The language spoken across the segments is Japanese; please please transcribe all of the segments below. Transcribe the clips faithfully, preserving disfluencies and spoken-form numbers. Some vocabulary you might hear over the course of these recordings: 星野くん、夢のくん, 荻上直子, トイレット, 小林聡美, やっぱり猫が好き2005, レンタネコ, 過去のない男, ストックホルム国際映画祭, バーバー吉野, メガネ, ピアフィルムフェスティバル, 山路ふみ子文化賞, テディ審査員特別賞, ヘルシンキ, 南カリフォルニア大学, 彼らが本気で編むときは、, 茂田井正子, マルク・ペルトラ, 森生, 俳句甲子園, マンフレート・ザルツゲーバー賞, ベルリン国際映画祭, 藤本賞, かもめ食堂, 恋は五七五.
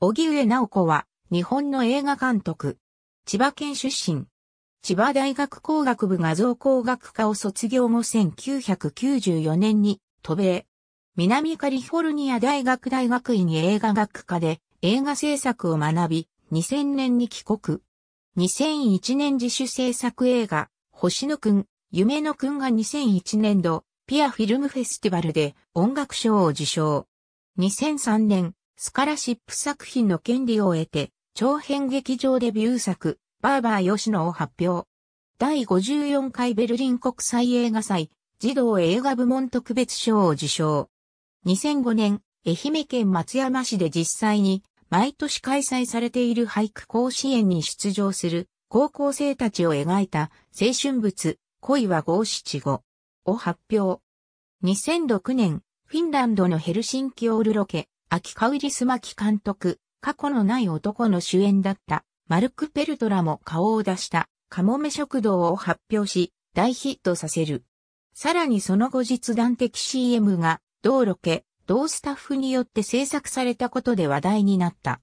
荻上直子は、日本の映画監督。千葉県出身。千葉大学工学部画像工学科を卒業後せんきゅうひゃくきゅうじゅうよねんに、渡米。南カリフォルニア大学大学院映画学科で映画制作を学び、にせんねんに帰国。にせんいちねん自主制作映画、星野くん、夢のくんがにせんいちねん度、ピアフィルムフェスティバルで音楽賞を受賞。にせんさんねん、スカラシップ作品の権利を得て、長編劇場デビュー作、バーバー吉野を発表。だいごじゅうよんかいベルリン国際映画祭、児童映画部門特別賞を受賞。にせんごねん、愛媛県松山市で実際に、毎年開催されている俳句甲子園に出場する、高校生たちを描いた、青春物、恋は五七五を発表。にせんろくねん、フィンランドのヘルシンキオールロケ。秋香瓜澄紀監督、過去のない男の主演だった、マルク・ペルトラも顔を出した、かもめ食堂を発表し、大ヒットさせる。さらにその後日談的 シーエム が、同ロケ、同スタッフによって制作されたことで話題になった。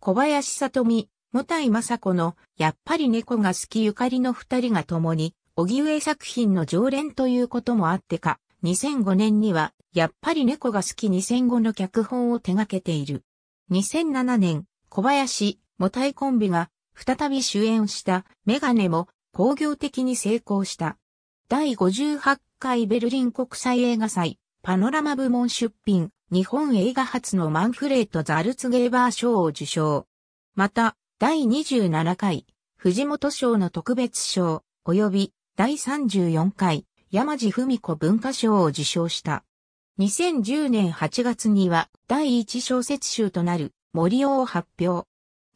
小林聡美、茂田井正子の、やっぱり猫が好きゆかりの二人が共に、荻上作品の常連ということもあってか、にせんごねんには、やっぱり猫が好きにせんごの脚本を手掛けている。にせんななねん、小林、茂田井コンビが再び主演したメガネも興行的に成功した。だいごじゅうはちかいベルリン国際映画祭、パノラマ部門出品、日本映画初のマンフレート・ザルツゲーバー賞を受賞。また、だいにじゅうななかい、藤本賞の特別賞、及びだいさんじゅうよんかい、山地文子文化賞を受賞した。にせんじゅうねんはちがつにはだいいち小説集となる森生を発表。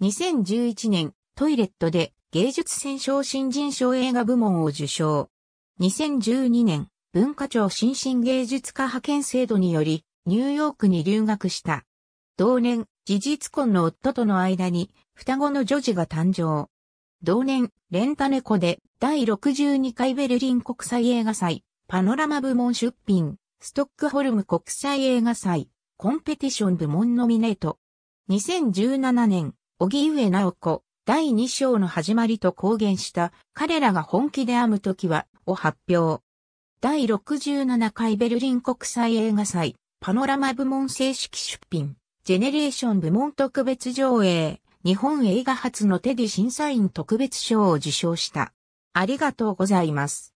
にせんじゅういちねんトイレットで芸術選奨新人賞映画部門を受賞。にせんじゅうにねん文化庁新進芸術家派遣制度によりニューヨークに留学した。同年事実婚の夫との間に双子の女児が誕生。同年レンタ猫でだいろくじゅうにかいベルリン国際映画祭パノラマ部門出品。ストックホルム国際映画祭、コンペティション部門ノミネート。にせんじゅうななねん、荻上直子、だいに章の始まりと公言した、彼らが本気で編む時は、を発表。だいろくじゅうななかいベルリン国際映画祭、パノラマ部門正式出品、ジェネレーション部門特別上映、日本映画初のテディ審査員特別賞を受賞した。ありがとうございます。